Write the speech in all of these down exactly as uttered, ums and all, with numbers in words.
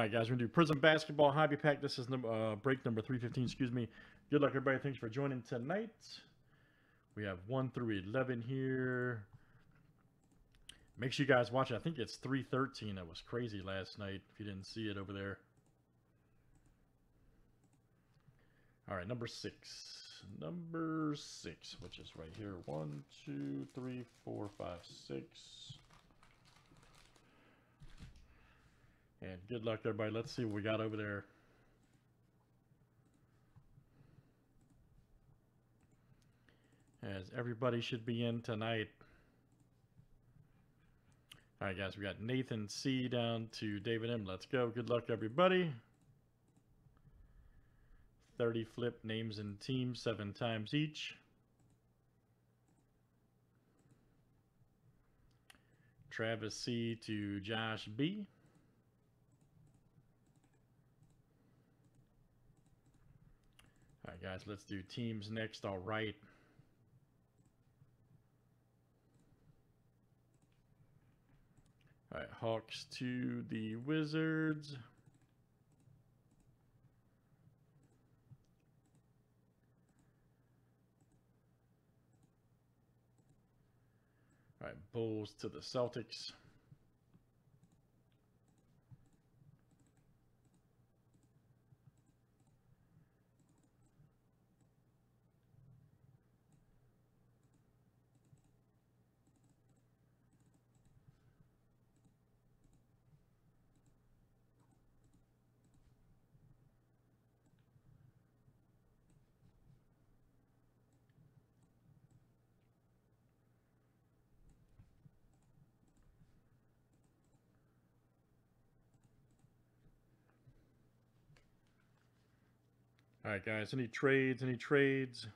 All right, guys, we're going to do Prizm Basketball Hobby Pack. This is uh, break number three fifteen, excuse me. Good luck, everybody. Thanks for joining tonight. We have one through eleven here. Make sure you guys watch it. I think it's three thirteen. That was crazy last night, if you didn't see it over there. All right, number six. Number six, which is right here. One, two, three, four, five, six. And good luck, everybody. Let's see what we got over there. As everybody should be in tonight. All right, guys. We got Nathan C down to David M. Let's go. Good luck, everybody. thirty flip names and teams, seven times each. Travis C to Josh B. All right, guys, let's do teams next. All right. All right, Hawks to the Wizards. All right, Bulls to the Celtics. All right, guys, any trades, any trades?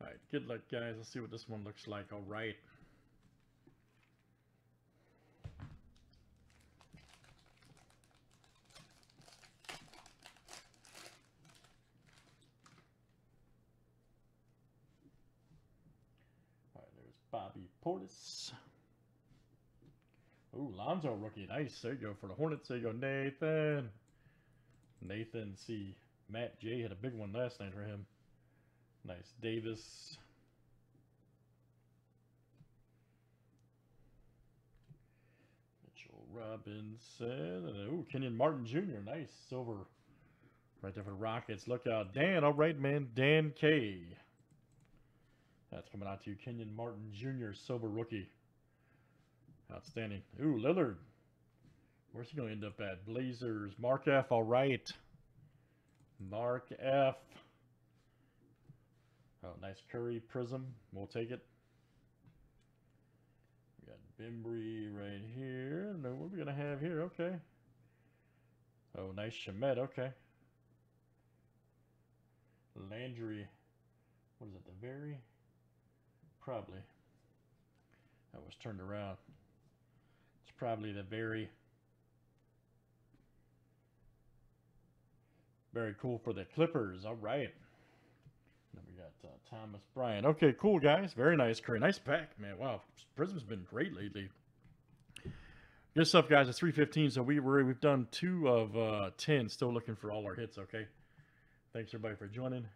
All right, good luck, guys. Let's see what this one looks like. All right. All right, there's Bobby Portis. Ooh, Lonzo rookie. Nice. There you go for the Hornets. There you go, Nathan. Nathan C. Matt J had a big one last night for him. Nice, Davis. Mitchell Robinson. Ooh, Kenyon Martin Junior Nice, silver. Right there for the Rockets. Look out, Dan. All right, man. Dan K. That's coming out to you. Kenyon Martin Junior, silver rookie. Outstanding. Ooh, Lillard. Where's he going to end up at? Blazers. Mark F. All right. Mark F. Oh, nice Curry Prizm. We'll take it. We got Bembry right here. No, what are we going to have here? Okay. Oh, nice Chimette. Okay. Landry. What is it? The very? Probably. That was turned around. It's probably the very. Very cool for the Clippers. All right. We got uh, Thomas Bryant. Okay, cool, guys. Very nice, Curry. Nice pack, man. Wow, Prism's been great lately. Good stuff, guys. It's three fifteen, so we were, we've done two of uh, ten. Still looking for all our hits, okay? Thanks, everybody, for joining.